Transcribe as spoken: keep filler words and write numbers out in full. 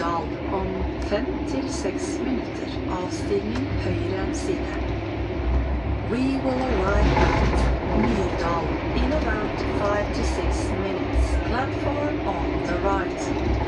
Myrdal om fem til seks minutter. Avstigning høyre side. We will arrive at Myrdal in about five to six minutes. Platform on the right.